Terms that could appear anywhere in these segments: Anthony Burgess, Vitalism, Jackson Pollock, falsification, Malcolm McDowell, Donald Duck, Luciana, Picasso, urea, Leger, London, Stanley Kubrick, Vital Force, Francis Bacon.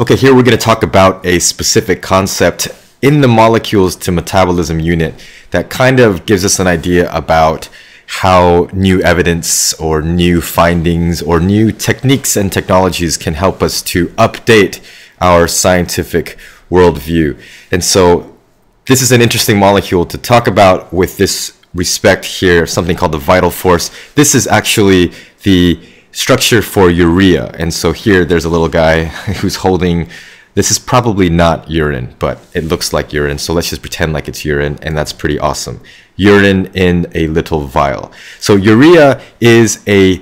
Okay, here we're going to talk about a specific concept in the molecules to metabolism unit that kind of gives us an idea about how new evidence or new findings or new techniques and technologies can help us to update our scientific worldview. And so this is an interesting molecule to talk about with this respect here, something called the vital force. This is actually the structure for urea, and so here there's a little guy who's holding, this is probably not urine, but it looks like urine, so let's just pretend like it's urine, and that's pretty awesome. Urine in a little vial. So urea is a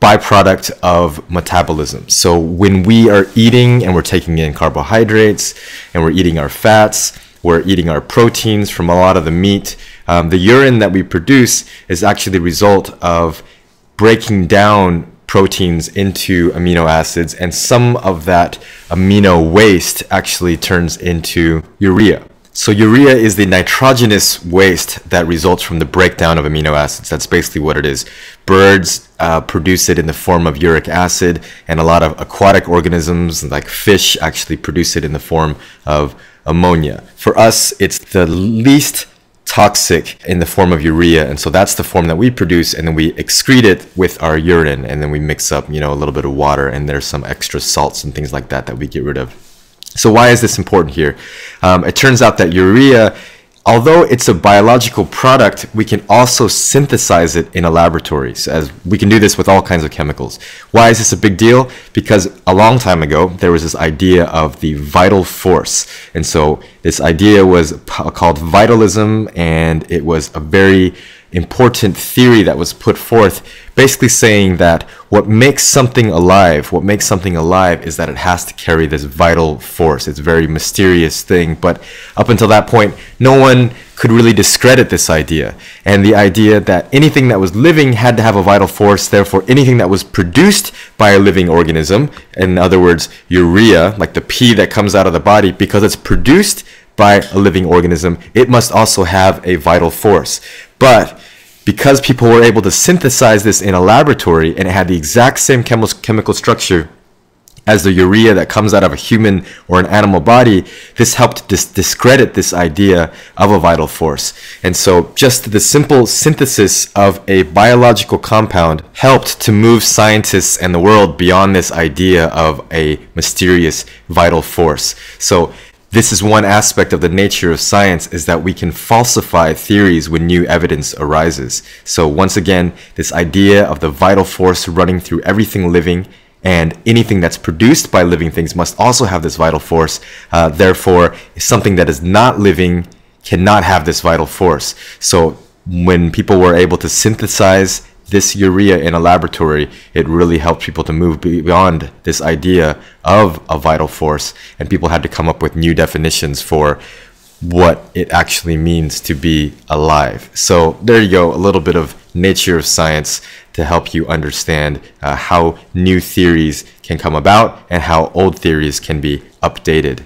byproduct of metabolism. So when we are eating and we're taking in carbohydrates and we're eating our fats, we're eating our proteins from a lot of the meat, the urine that we produce is actually the result of breaking down proteins into amino acids, and some of that amino waste actually turns into urea. So urea is the nitrogenous waste that results from the breakdown of amino acids. That's basically what it is. Birds produce it in the form of uric acid, and a lot of aquatic organisms like fish actually produce it in the form of ammonia. For us, it's the least toxic in the form of urea, and so that's the form that we produce, and then we excrete it with our urine, and then we mix up, you know, a little bit of water, and there's some extra salts and things like that that we get rid of. So why is this important here? It turns out that urea, although it's a biological product, we can also synthesize it in a laboratory, so as we can do this with all kinds of chemicals. Why is this a big deal? Because a long time ago there was this idea of the vital force, and so this idea was called vitalism, and it was a very important theory that was put forth, basically saying that what makes something alive is that it has to carry this vital force. It's a very mysterious thing, but up until that point no one could really discredit this idea, and the idea that anything that was living had to have a vital force, therefore anything that was produced by a living organism, in other words urea, like the pee that comes out of the body, because it's produced by a living organism, it must also have a vital force. But because people were able to synthesize this in a laboratory, and it had the exact same chemical structure as the urea that comes out of a human or an animal body, this helped discredit this idea of a vital force. And so just the simple synthesis of a biological compound helped to move scientists and the world beyond this idea of a mysterious vital force. So this is one aspect of the nature of science, is that we can falsify theories when new evidence arises. So once again, this idea of the vital force running through everything living, and anything that's produced by living things must also have this vital force. Therefore, something that is not living cannot have this vital force. So when people were able to synthesize this urea in a laboratory, it really helped people to move beyond this idea of a vital force, and people had to come up with new definitions for what it actually means to be alive. So there you go, a little bit of nature of science to help you understand how new theories can come about and how old theories can be updated.